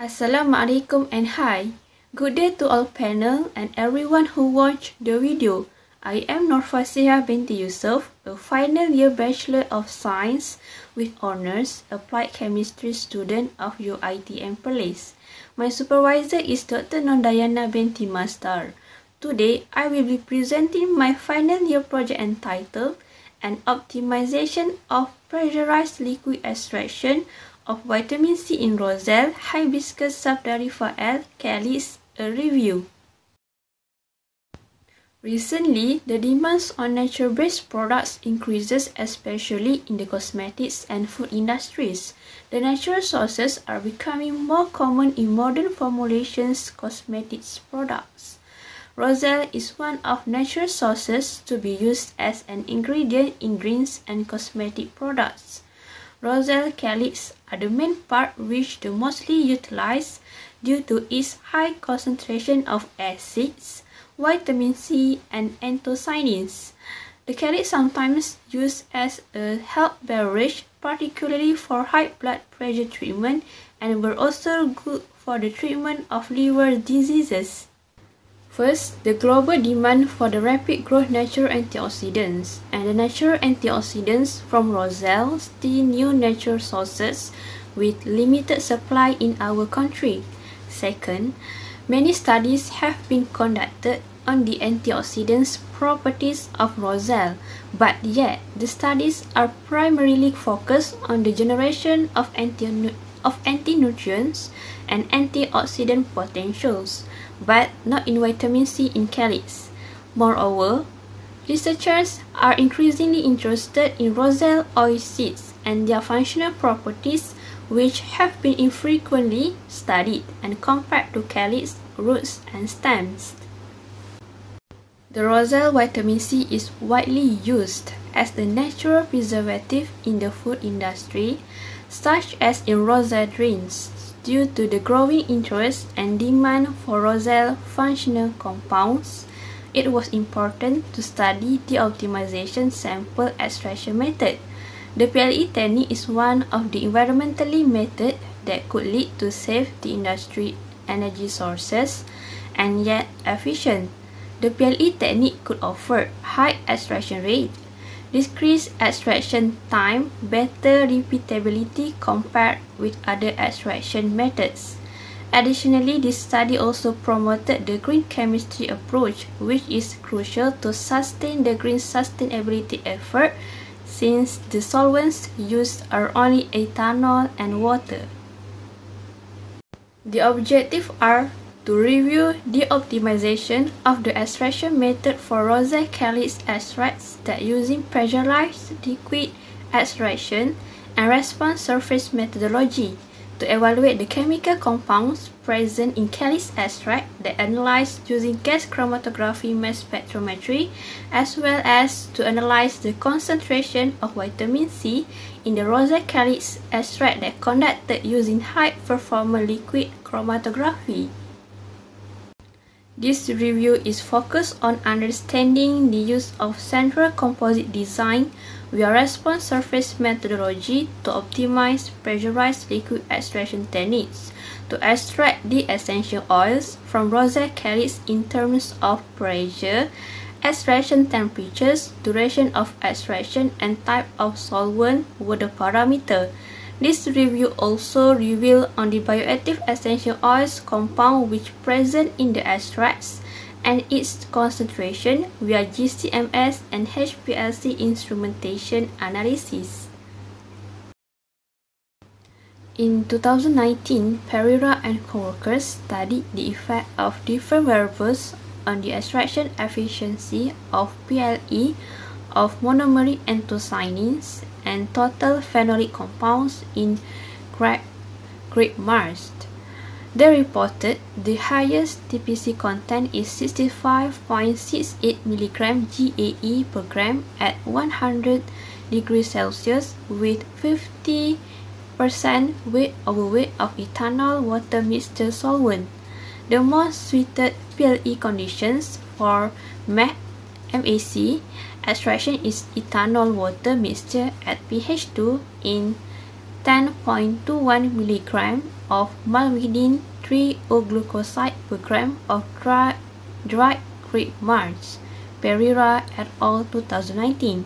Assalamualaikum and hi. Good day to all panel and everyone who watched the video. I am Nur Fasihah binti Yusoff, a final year Bachelor of Science with Honours Applied Chemistry student of UiTM Perlis. My supervisor is Dr. Non Daina binti Masdar. Today, I will be presenting my final year project entitled An Optimization of Pressurized Liquid Extraction of Vitamin C in Roselle, Hibiscus sabdariffa L, Calyx, a Review. Recently, the demands on nature-based products increases, especially in the cosmetics and food industries. The natural sources are becoming more common in modern formulations cosmetics products. Roselle is one of natural sources to be used as an ingredient in drinks and cosmetic products. Roselle calyx are the main part which the mostly utilized due to its high concentration of acids, vitamin C and anthocyanins. The calyx sometimes used as a health beverage, particularly for high blood pressure treatment, and were also good for the treatment of liver diseases. First, the global demand for the rapid growth natural antioxidants, and the natural antioxidants from Roselle still new natural sources with limited supply in our country. Second, many studies have been conducted on the antioxidants properties of Roselle, but yet the studies are primarily focused on the generation of anti-nutrients and antioxidant potentials, but not in vitamin C in calyx. Moreover, researchers are increasingly interested in Roselle oil seeds and their functional properties, which have been infrequently studied and compared to calyx, roots and stems. The Roselle vitamin C is widely used as the natural preservative in the food industry, such as in Roselle drinks, due to the growing interest and demand for Roselle functional compounds. It was important to study the optimization sample extraction method. The PLE technique is one of the environmentally methods that could lead to save the industry energy sources and yet efficient. The PLE technique could offer high extraction rate, decreased extraction time, better repeatability compared with other extraction methods. Additionally, this study also promoted the green chemistry approach, which is crucial to sustain the green sustainability effort, since the solvents used are only ethanol and water. The objectives are to review the optimization of the extraction method for Roselle calyx extracts that using pressurized liquid extraction and response surface methodology, to evaluate the chemical compounds present in calyx extract that analyzed using gas chromatography mass spectrometry, as well as to analyze the concentration of vitamin C in the Roselle calyx extract that conducted using high-performance liquid chromatography. This review is focused on understanding the use of central composite design via response surface methodology to optimize pressurized liquid extraction techniques to extract the essential oils from Roselle calyx in terms of pressure, extraction temperatures, duration of extraction, and type of solvent were the parameter. This review also revealed on the bioactive essential oils compound which present in the extracts and its concentration via GC-MS and HPLC instrumentation analysis. In 2019, Pereira and co-workers studied the effect of different variables on the extraction efficiency of PLE of monomeric anthocyanins and total phenolic compounds in grape mast. They reported the highest TPC content is 65.68 mg GAE per gram at 100 degrees Celsius, with 50% weight over weight of ethanol water mixture solvent. The most suited PLE conditions for MAC extraction is ethanol water mixture at pH 2 in 10.21 mg of malvidin 3-O-glucoside per gram of dried grape marsh, Pereira et al. 2019,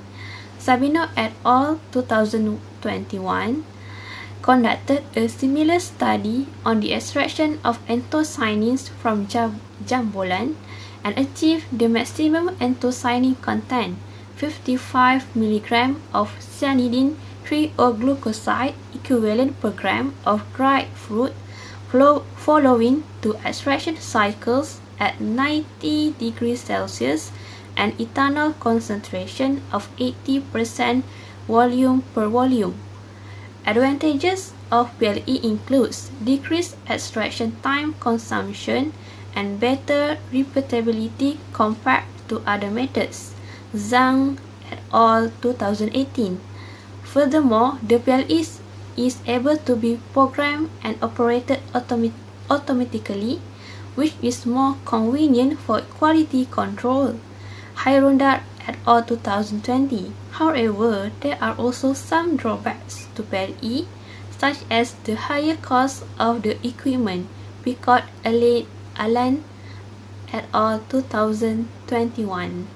Sabino et al. 2021, conducted a similar study on the extraction of anthocyanins from jambolan and achieved the maximum anthocyanin content, 55 mg of cyanidin 3-O-glucoside equivalent per gram of dried fruit following two extraction cycles at 90 degrees Celsius and ethanol concentration of 80% volume per volume. Advantages of PLE includes decreased extraction time consumption and better repeatability compared to other methods, Zhang et al. 2018. Furthermore, the PLE is able to be programmed and operated automatically, which is more convenient for quality control, Rundar et al. 2020. However, there are also some drawbacks to PLE, such as the higher cost of the equipment, Alain et al. 2021.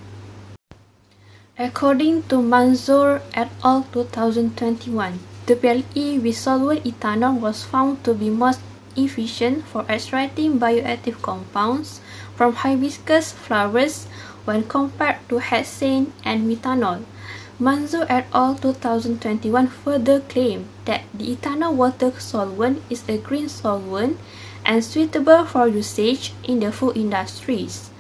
According to Mansour et al. 2021, the PLE with solvent ethanol was found to be most efficient for extracting bioactive compounds from hibiscus flowers when compared to hexane and methanol. Mansour et al. 2021 further claimed that the ethanol water solvent is a green solvent and suitable for usage in the food industries.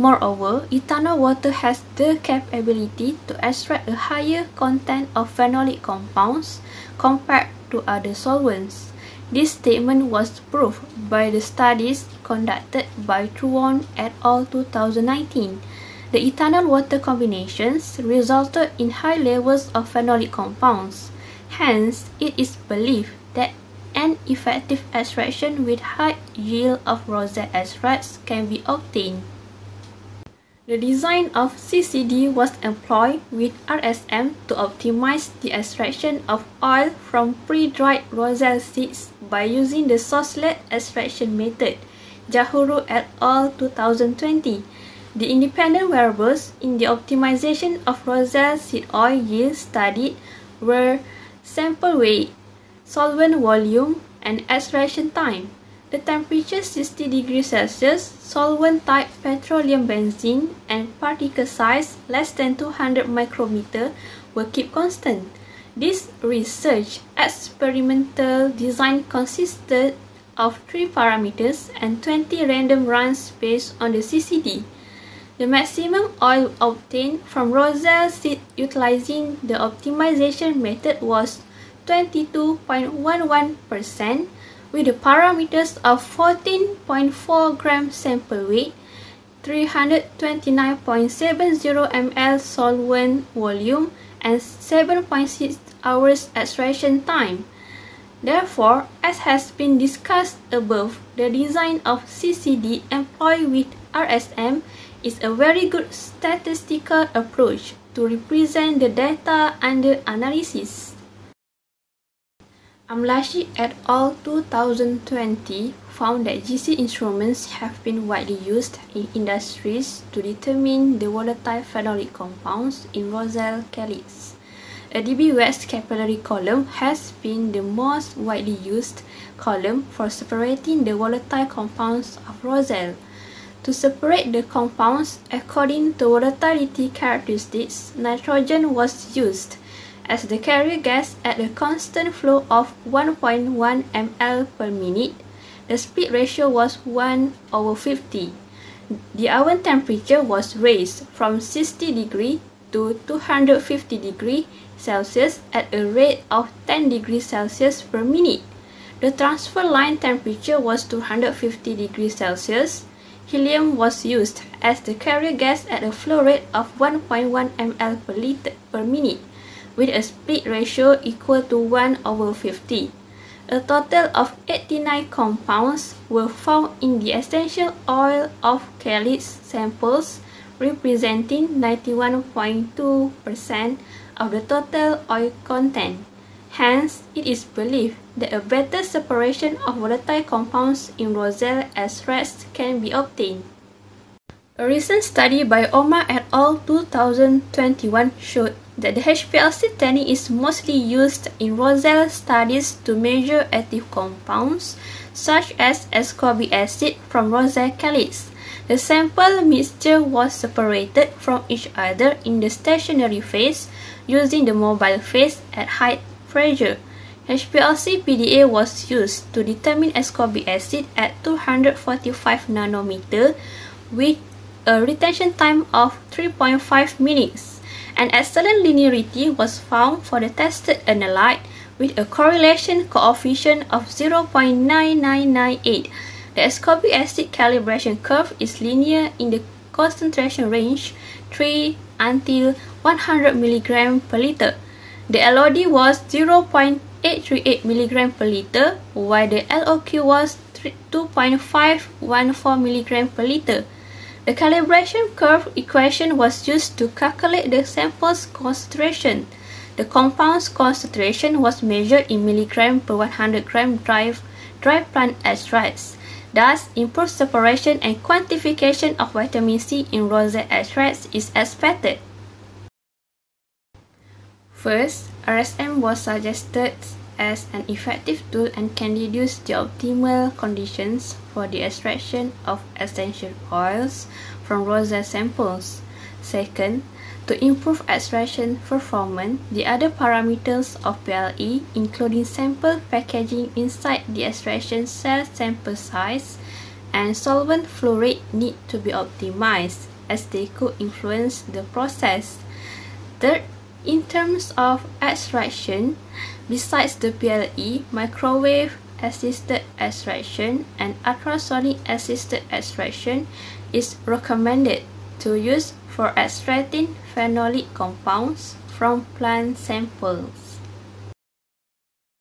Moreover, ethanol water has the capability to extract a higher content of phenolic compounds compared to other solvents. This statement was proved by the studies conducted by Thuan et al. 2019. The ethanol water combinations resulted in high levels of phenolic compounds. Hence, it is believed that an effective extraction with high yield of rosette extracts can be obtained. The design of CCD was employed with RSM to optimize the extraction of oil from pre-dried roselle seeds by using the sourcelet extraction method, Jahuru et al. 2020. The independent variables in the optimization of roselle seed oil yield studied were sample weight, solvent volume, and extraction time. The temperature 60 degrees Celsius, solvent type petroleum benzene, and particle size less than 200 micrometer were kept constant. This research experimental design consisted of 3 parameters and 20 random runs based on the CCD. The maximum oil obtained from roselle seed utilizing the optimization method was 22.11%. with the parameters of 14.4 gram sample weight, 329.70 ml solvent volume, and 7.6 hours extraction time. Therefore, as has been discussed above, the design of CCD employed with RSM is a very good statistical approach to represent the data under analysis. Amrashi et al. 2020 found that GC instruments have been widely used in industries to determine the volatile phenolic compounds in roselle calyx. A DB-Wax capillary column has been the most widely used column for separating the volatile compounds of roselle. To separate the compounds according to volatility characteristics, nitrogen was used as the carrier gas at a constant flow of 1.1 ml per minute. The split ratio was 1/50. The oven temperature was raised from 60 degrees to 250 degrees Celsius at a rate of 10 degrees Celsius per minute. The transfer line temperature was 250 degrees Celsius. Helium was used as the carrier gas at a flow rate of 1.1 ml per liter per minute, with a split ratio equal to 1/50. A total of 89 compounds were found in the essential oil of calyx samples, representing 91.2% of the total oil content. Hence, it is believed that a better separation of volatile compounds in Roselle as reds can be obtained. A recent study by Omar et al. 2021 showed that the HPLC technique is mostly used in Roselle studies to measure active compounds such as ascorbic acid from Roselle calyx. The sample mixture was separated from each other in the stationary phase using the mobile phase at high pressure. HPLC-PDA was used to determine ascorbic acid at 245 nanometer with a retention time of 3.5 minutes. An excellent linearity was found for the tested analyte with a correlation coefficient of 0.9998. The ascorbic acid calibration curve is linear in the concentration range 3 until 100 mg per liter. The LOD was 0.838 mg per liter, while the LOQ was 2.514 mg per liter. The calibration curve equation was used to calculate the sample's concentration. The compound's concentration was measured in milligram per 100 gram dry plant extracts. Thus, improved separation and quantification of vitamin C in rosette extracts is expected. First, RSM was suggested as an effective tool and can reduce the optimal conditions for the extraction of essential oils from rosette samples. Second, to improve extraction performance, the other parameters of PLE, including sample packaging inside the extraction cell, sample size, and solvent flow rate, need to be optimized as they could influence the process. Third, in terms of extraction, besides the PLE, microwave-assisted extraction and ultrasonic-assisted extraction is recommended to use for extracting phenolic compounds from plant samples.